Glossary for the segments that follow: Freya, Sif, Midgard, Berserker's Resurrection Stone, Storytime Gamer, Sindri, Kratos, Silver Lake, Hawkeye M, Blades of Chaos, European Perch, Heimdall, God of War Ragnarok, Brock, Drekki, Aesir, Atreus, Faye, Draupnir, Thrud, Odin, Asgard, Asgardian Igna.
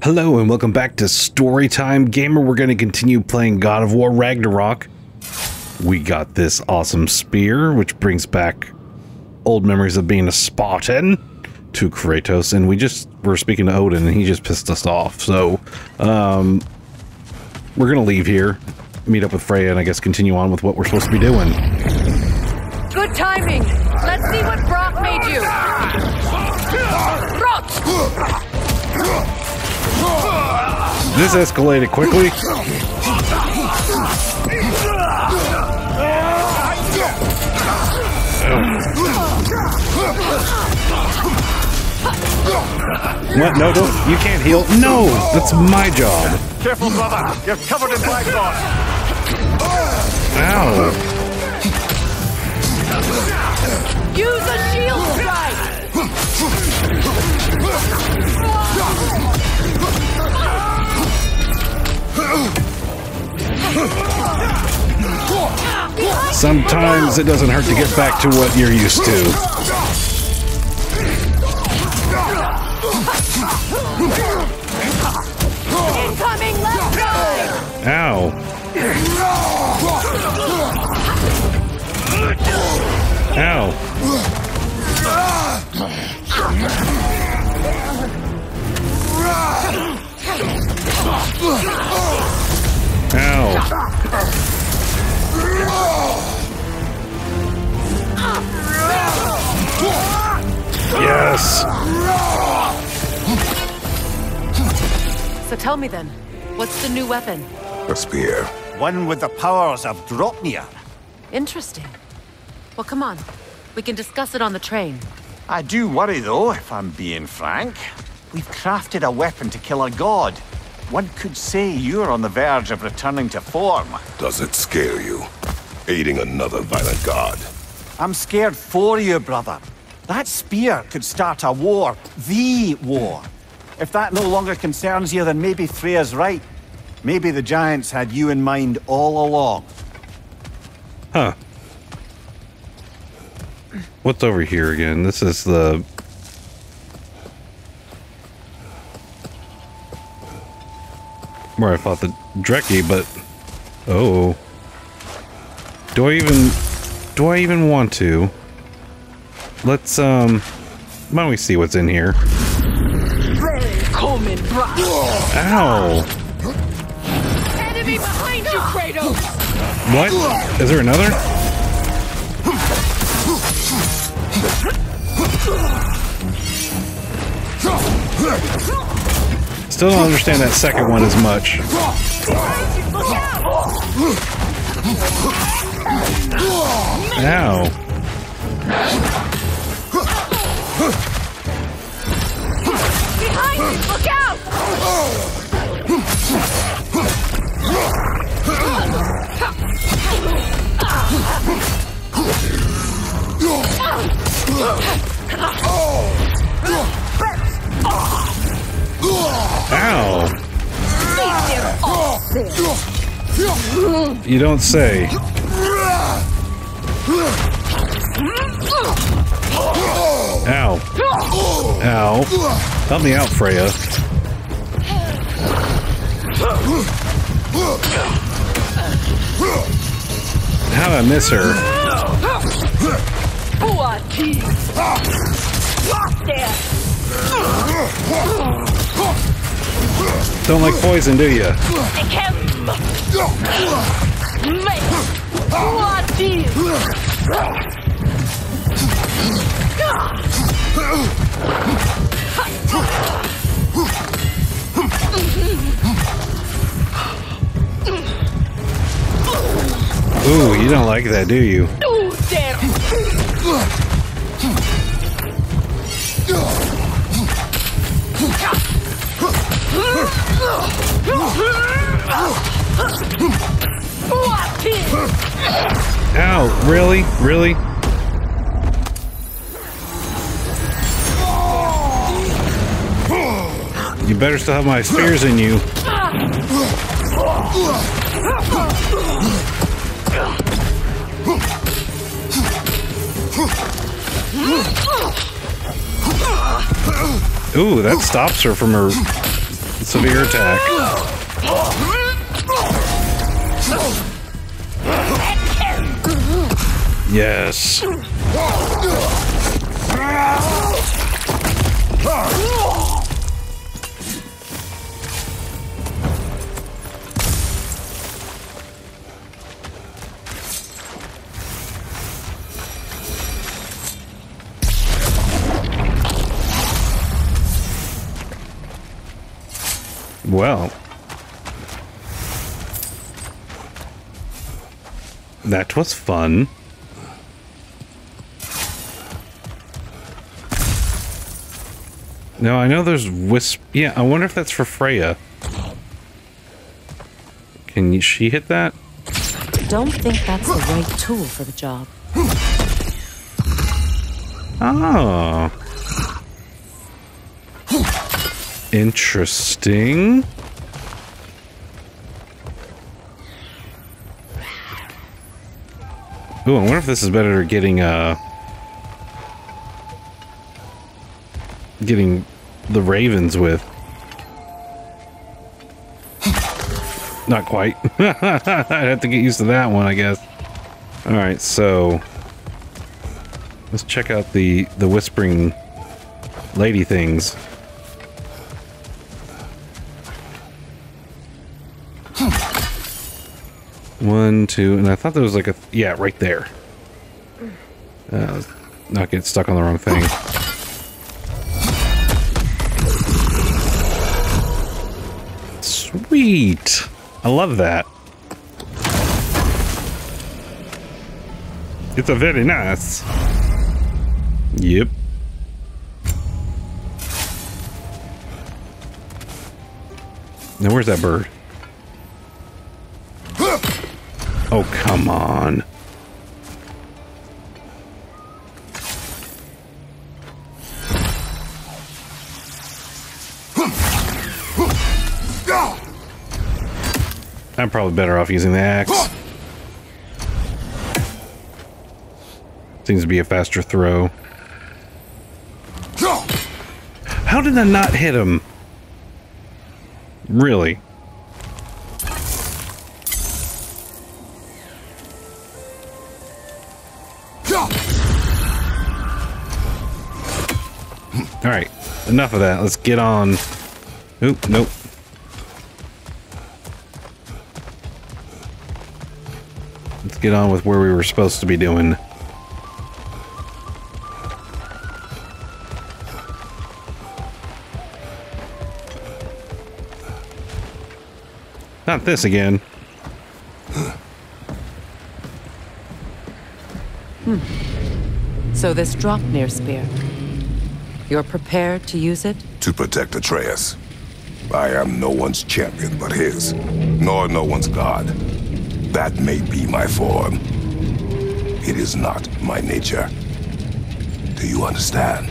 Hello and welcome back to Storytime Gamer. We're going to continue playing God of War Ragnarok. We got this awesome spear, which brings back old memories of being a Spartan to Kratos. And we just were speaking to Odin and he just pissed us off. So we're going to leave here, meet up with Freya, and I guess continue on with what we're supposed to be doing. Good timing. Let's see what Brock made you. Brock! This escalated quickly. What? No, don't. You can't heal. No, that's my job. Careful, brother. You're covered in black blood. Ow. Use a shield strike. Sometimes it doesn't hurt to get back to what you're used to. Incoming left side! Ow. Ow. Yes. So tell me then, what's the new weapon? A spear. One with the powers of Draupnir. Interesting. Well, come on. We can discuss it on the train. I do worry, though, if I'm being frank. We've crafted a weapon to kill a god. One could say you're on the verge of returning to form. Does it scare you? Aiding another violent god? I'm scared for you, brother. That spear could start a war. The war. If that no longer concerns you, then maybe Freya's right. Maybe the giants had you in mind all along. Huh. What's over here again? This is the... where I fought the Drekki, but... oh. Do I even want to? Let's, why don't we see what's in here? Ow! Enemy behind you, Kratos! What? Is there another? Still don't understand that second one as much. Ow! Look out! Ow! You don't say. Ow. Ow. Help me out, Freya. How'd I miss her? Don't like poison, do you? Ooh, you don't like that, do you? Ow, really? Really? You better still have my spears in you. Ooh, that stops her from her severe attack. Yes. Well, that was fun. Now I know there's wisp. Yeah, I wonder if that's for Freya. Can she hit that? I don't think that's the right tool for the job. Oh. Interesting. Ooh, I wonder if this is better getting getting the ravens with. Not quite. I'd have to get used to that one, I guess. All right, so let's check out the whispering lady things. One, two, and I thought there was like a... yeah, right there. Not get stuck on the wrong thing. Sweet! I love that. It's a very nice. Yep. Now where's that bird? Oh, come on. I'm probably better off using the axe. Seems to be a faster throw. How did I not hit him? Really? Alright, enough of that. Let's get on. Oop, nope. Let's get on with where we were supposed to be doing. Not this again. So this Draupnir spear. You're prepared to use it? To protect Atreus. I am no one's champion but his, nor no one's god. That may be my form. It is not my nature. Do you understand?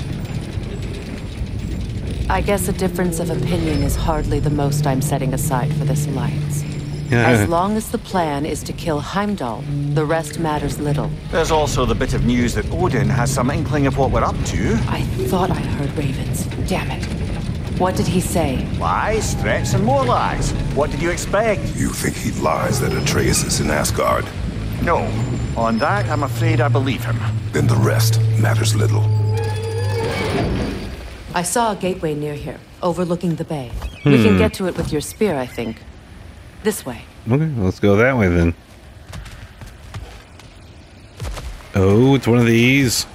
I guess a difference of opinion is hardly the most I'm setting aside for this alliance. As long as the plan is to kill Heimdall, the rest matters little. There's also the bit of news that Odin has some inkling of what we're up to. I thought I heard ravens. Damn it. What did he say? Lies, threats, and more lies. What did you expect? You think he lies that Atreus is in Asgard? No. On that, I'm afraid I believe him. Then the rest matters little. I saw a gateway near here, overlooking the bay. We can get to it with your spear, I think. This way. Okay, let's go that way then. Oh, it's one of these.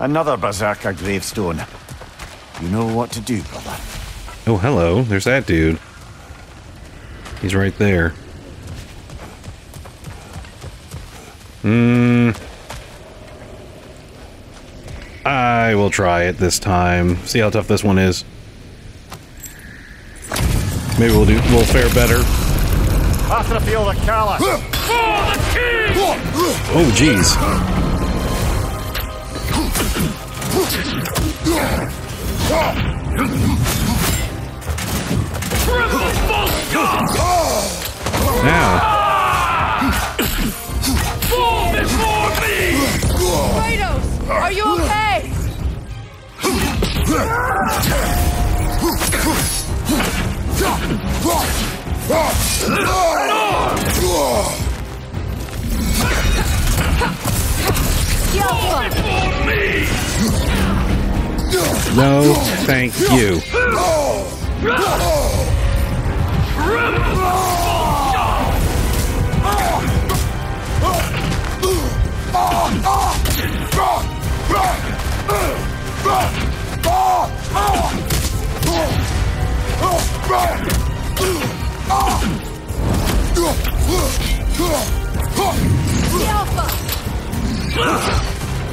Another berserker gravestone. You know what to do, brother. Oh, hello. There's that dude. He's right there. I will try it this time. See how tough this one is. Maybe we'll fare better. Oh, jeez. Now. Fall before me! Kratos, are you okay? No, thank you.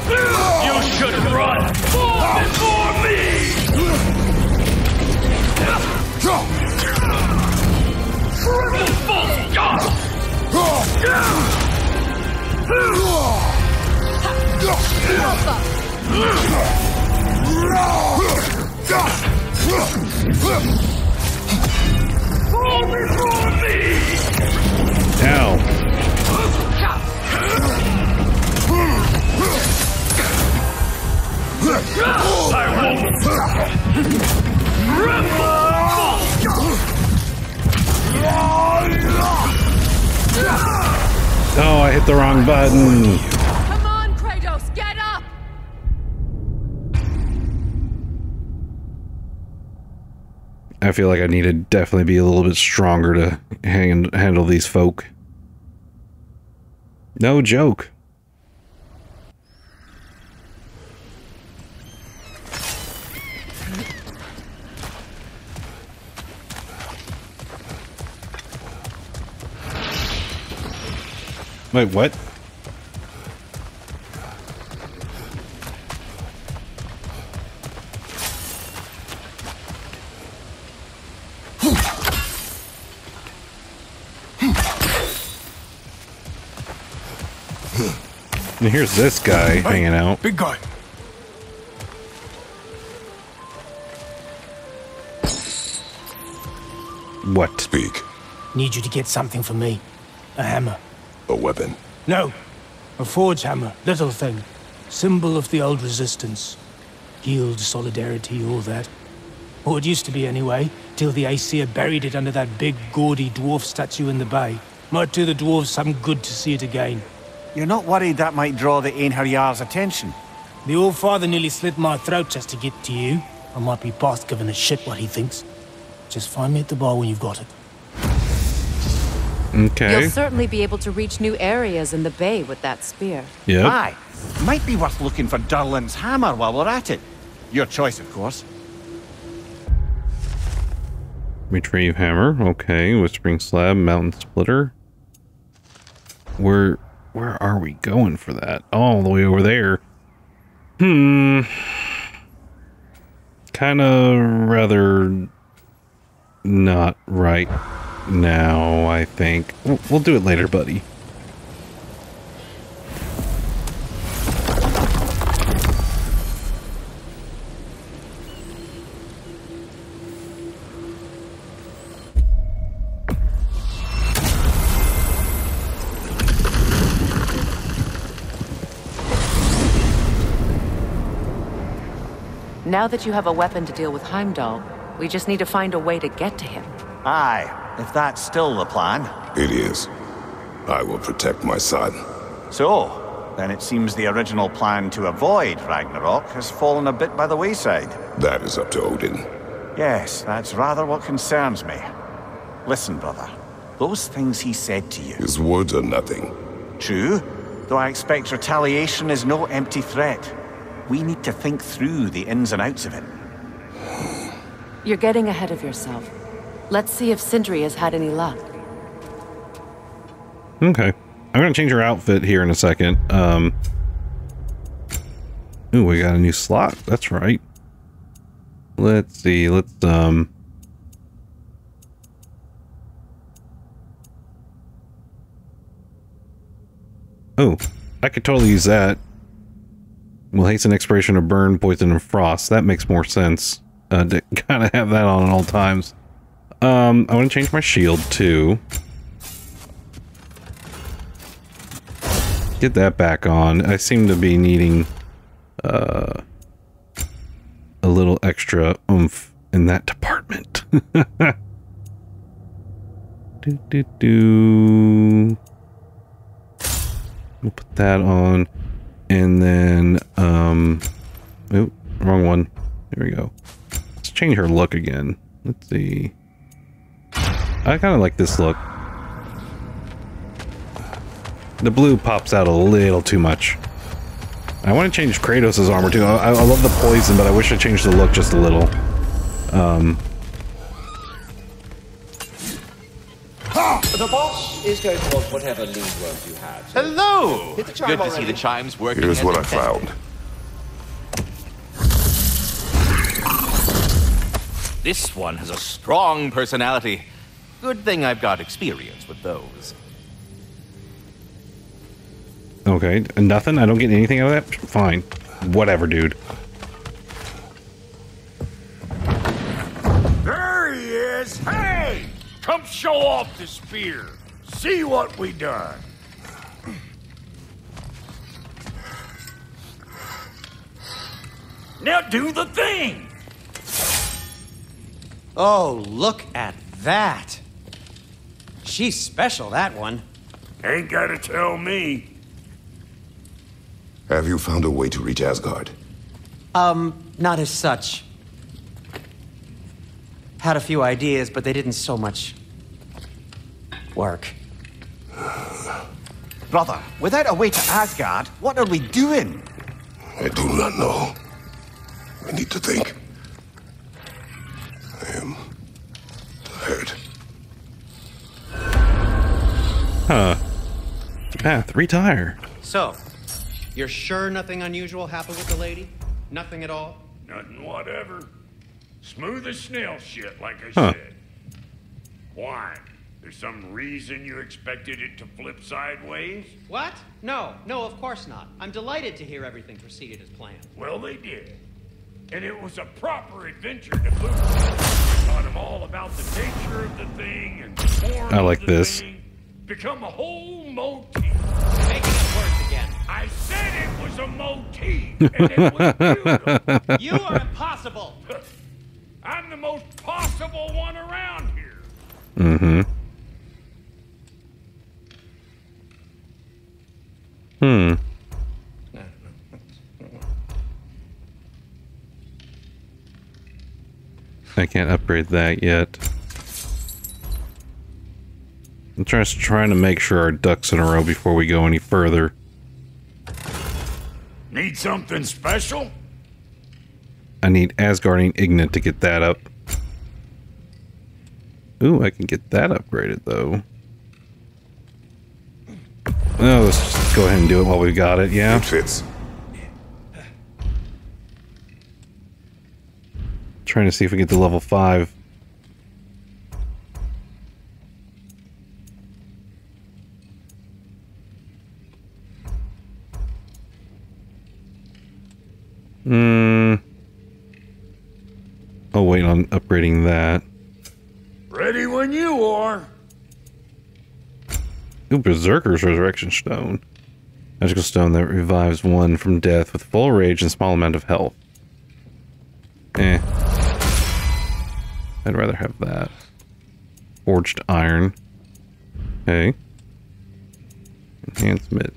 You should run before me! Now. I won't stop. No, I hit the wrong button. Come on, Kratos, get up. I feel like I need to definitely be a little bit stronger to handle these folk. No joke. Wait, what? And here's this guy hanging out. Big guy. What? Speak. Need you to get something for me. A hammer. A weapon? No. A forge hammer. Little thing. Symbol of the old resistance. Guild, solidarity, all that. Or it used to be anyway, till the Aesir buried it under that big, gaudy dwarf statue in the bay. Might do the dwarves some good to see it again. You're not worried that might draw the Einherjar's attention? The old father nearly slit my throat just to get to you. I might be past giving a shit what he thinks. Just find me at the bar when you've got it. Okay. You'll certainly be able to reach new areas in the bay with that spear. Yeah. Aye. Might be worth looking for Durlin's hammer while we're at it. Your choice, of course. Retrieve hammer. Okay. Whispering slab. Mountain splitter. Where are we going for that? All the way over there. Hmm. Kind of rather not right. Now, I think we'll do it later, buddy. Now that you have a weapon to deal with Heimdall, we just need to find a way to get to him. Aye. If that's still the plan. It is. I will protect my son. So, then it seems the original plan to avoid Ragnarok has fallen a bit by the wayside. That is up to Odin. Yes, that's rather what concerns me. Listen, brother. Those things he said to you... His words are nothing. True, though I expect retaliation is no empty threat. We need to think through the ins and outs of it. You're getting ahead of yourself. Let's see if Sindri has had any luck. Okay. I'm going to change her outfit here in a second. Ooh, we got a new slot. That's right. Let's see. Let's. Oh, I could totally use that. We'll hasten expiration of burn, poison, and frost. That makes more sense to kind of have that on at all times. I want to change my shield too. Get that back on. I seem to be needing a little extra oomph in that department. We'll put that on, and then oh, wrong one. There we go. Let's change her look again. Let's see. I kind of like this look. The blue pops out a little too much. I want to change Kratos' armor too. I love the poison, but I wish I changed the look just a little. The boss is going to want whatever lead work you have. So hello! Good to already. See the chimes working. Here's what I found. This one has a strong personality. Good thing I've got experience with those. Okay, nothing? I don't get anything out of that? Fine. Whatever, dude. There he is! Hey! Come show off the spear! See what we done! Now do the thing! Oh, look at that! She's special, that one. Ain't gotta tell me. Have you found a way to reach Asgard? Not as such. Had a few ideas, but they didn't so much work. Brother, without a way to Asgard, what are we doing? I do not know. We need to think. I am tired. Huh. Path, retire. So, you're sure nothing unusual happened with the lady? Nothing at all? Nothing whatever. Smooth as snail shit, like I said. Why? There's some reason you expected it to flip sideways? What? No, no, of course not. I'm delighted to hear everything proceeded as planned. Well, they did. And it was a proper adventure to boot. Taught him all about the nature of the thing and the form of the thing. Become a whole motif. Making it worse again. I said it was a motif, and it was beautiful. You are impossible. I'm the most possible one around here. Mm-hmm. Hmm. I can't upgrade that yet. I'm just trying to make sure our ducks in a row before we go any further. Need something special? I need Asgardian Igna to get that up. Ooh, I can get that upgraded though. No, let's just go ahead and do it while we've got it. Yeah, it fits. Trying to see if we get to level 5. Hmm. I'll wait on upgrading that. Ready when you are. Ooh, Berserker's Resurrection Stone. Magical stone that revives one from death with full rage and small amount of health. Eh. I'd rather have that. Forged iron. Okay. Enhancement.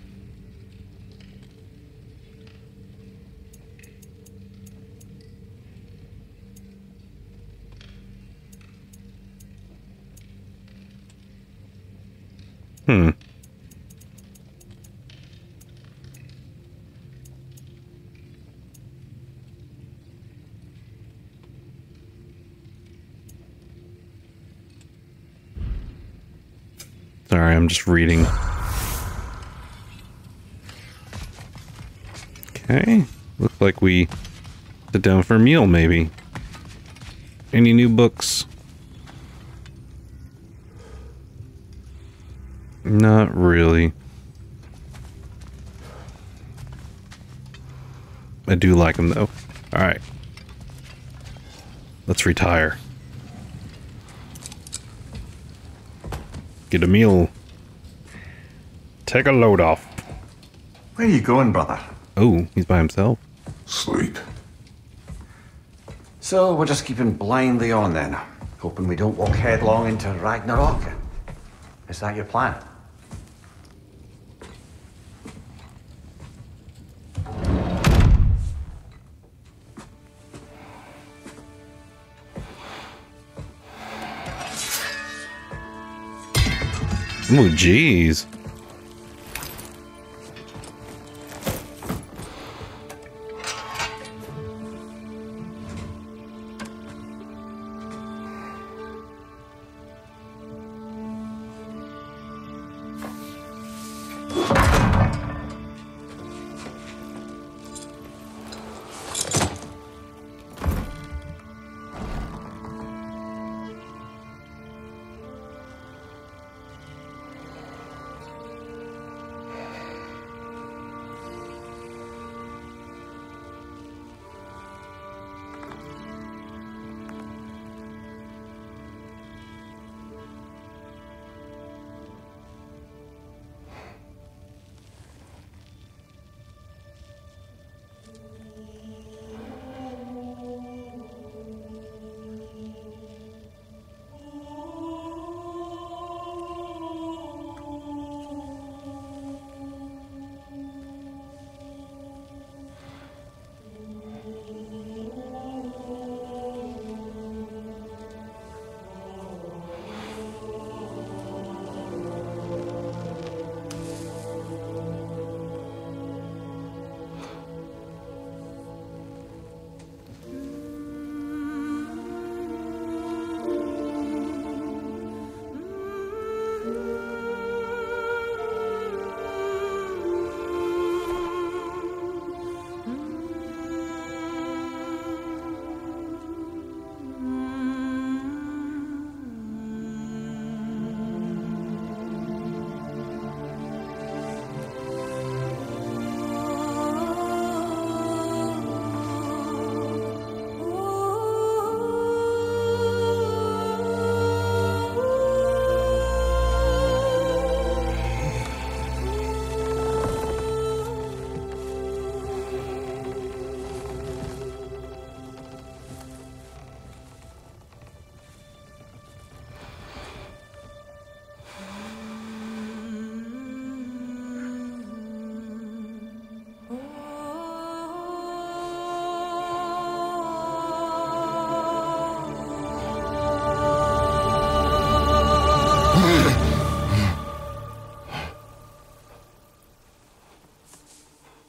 Hmm. Sorry, I'm just reading. Okay. Looks like we sit down for a meal, maybe. Any new books? Not really. I do like them though. Alright. Let's retire. Get a meal. Take a load off. Where are you going, brother? Oh, he's by himself. Sleep. So we're just keeping blindly on then, hoping we don't walk headlong into Ragnarok. Is that your plan? Oh, jeez.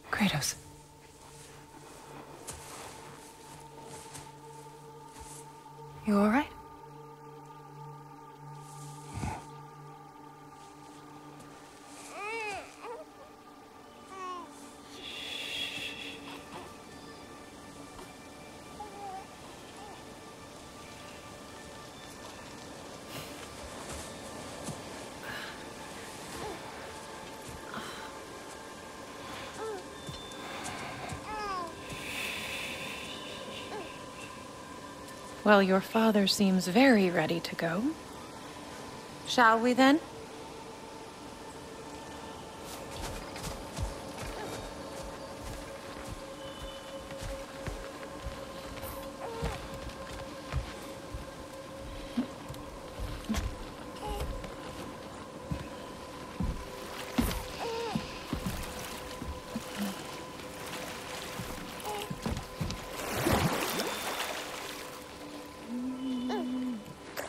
Kratos. You all right? Well, your father seems very ready to go. Shall we then?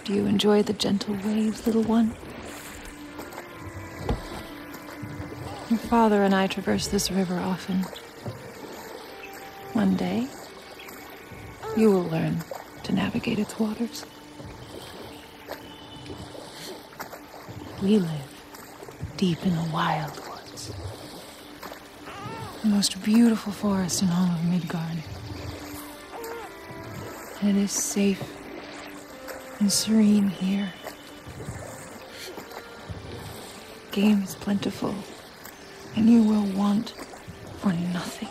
Do you enjoy the gentle waves, little one? Your father and I traverse this river often. One day, you will learn to navigate its waters. We live deep in the wild woods. The most beautiful forest in all of Midgard. And it is safe and serene here. Game is plentiful, and you will want for nothing.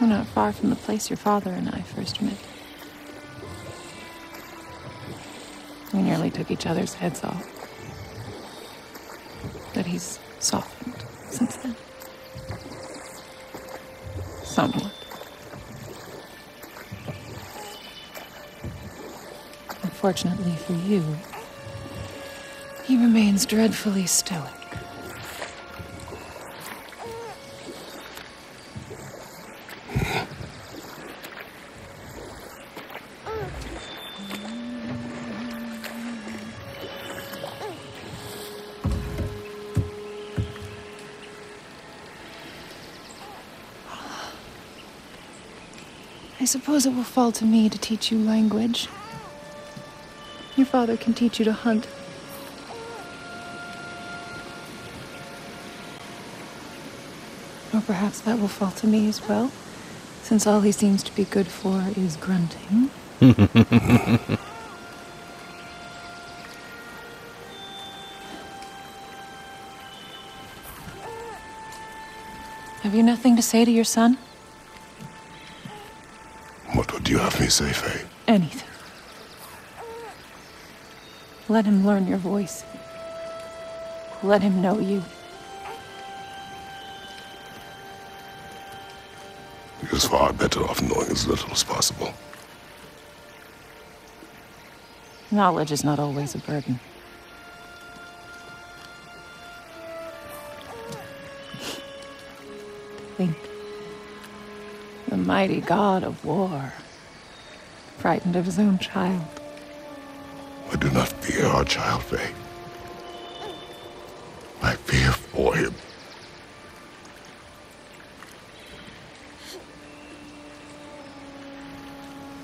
We're not far from the place your father and I first met. We nearly took each other's heads off, but he's softened since then. Somewhat. Unfortunately for you, he remains dreadfully stoic. I suppose it will fall to me to teach you language. Your father can teach you to hunt. Or perhaps that will fall to me as well, since all he seems to be good for is grunting. Have you nothing to say to your son? What would you have me say, Faye? Anything. Let him learn your voice. Let him know you. He was far better off knowing as little as possible. Knowledge is not always a burden. Think. The mighty god of war, frightened of his own child. I do not fear our child, Faye. I fear for him.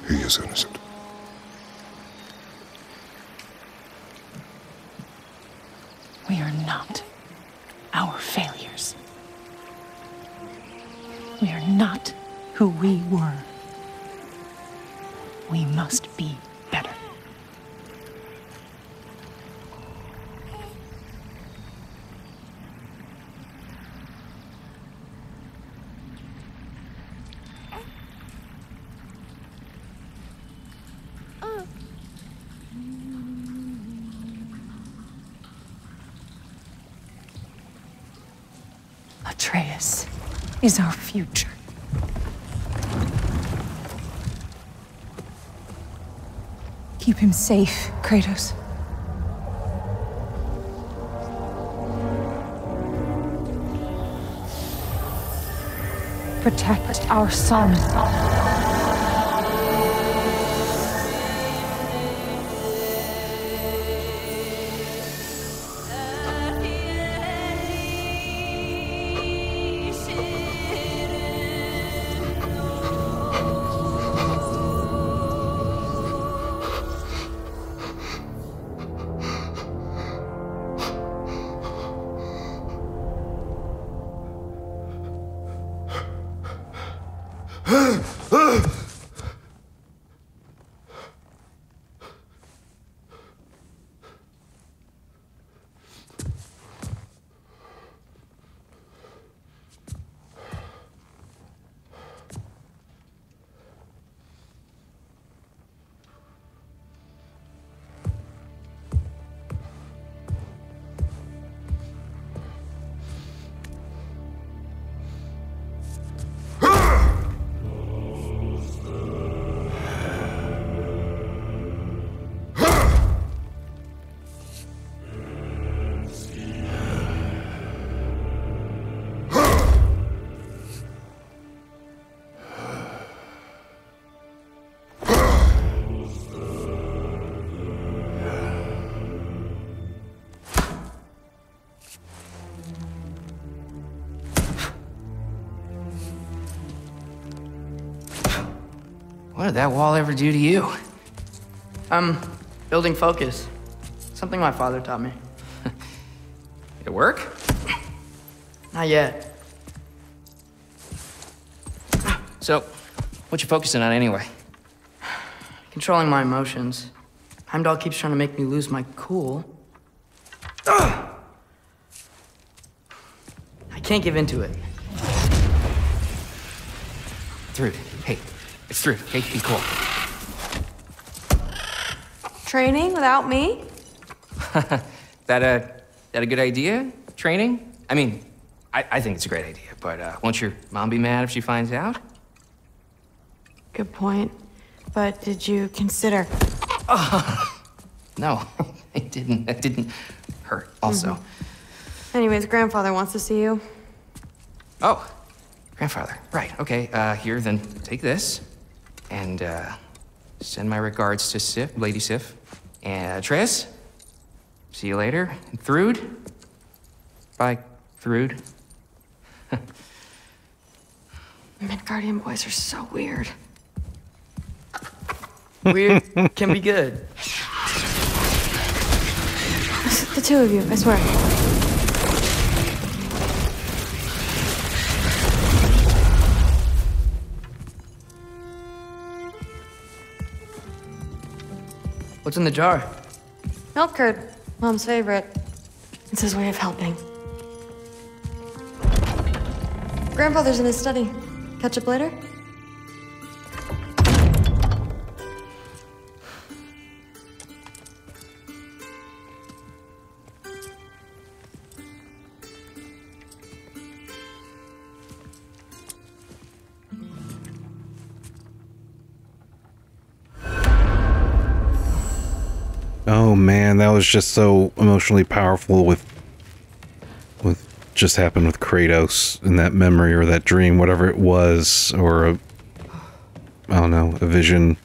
He is innocent. We are not our failures. We are not who we were. We must be better. Atreus is our future. Keep him safe, Kratos. Protect our son. What did that wall ever do to you? Building focus. Something my father taught me. It work? Not yet. So, what you focusing on anyway? Controlling my emotions. Heimdall keeps trying to make me lose my cool. I can't give in to it. Thrud, hey. It's Thrud. Hey, be cool. Training without me? That a good idea? Training? I mean, I I think it's a great idea, but won't your mom be mad if she finds out? Good point. But did you consider? No, I didn't. It didn't hurt, also. Mm-hmm. Anyways, Grandfather wants to see you. Oh, Grandfather. Right, okay. Here, then, take this. And send my regards to Sif, Lady Sif. And Atreus. See you later. And Thrud. Bye, Thrud. Midgardian boys are so weird. Weird can be good. The two of you, I swear. What's in the jar? Milk curd. Mom's favorite. It's his way of helping. Grandfather's in his study. Catch up later? Oh man, that was just so emotionally powerful with just happened with Kratos in that memory or that dream, whatever it was, or a, I don't know, a vision.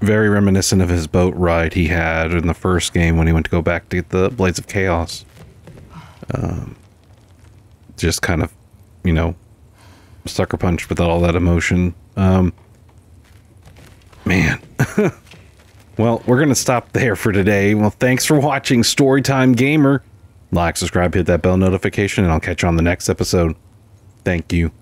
Very reminiscent of his boat ride he had in the first game when he went to go back to get the Blades of Chaos. Just kind of, you know, sucker punch with all that emotion. Man. Well, we're going to stop there for today. Well, thanks for watching Storytime Gamer. Like, subscribe, hit that bell notification, and I'll catch you on the next episode. Thank you.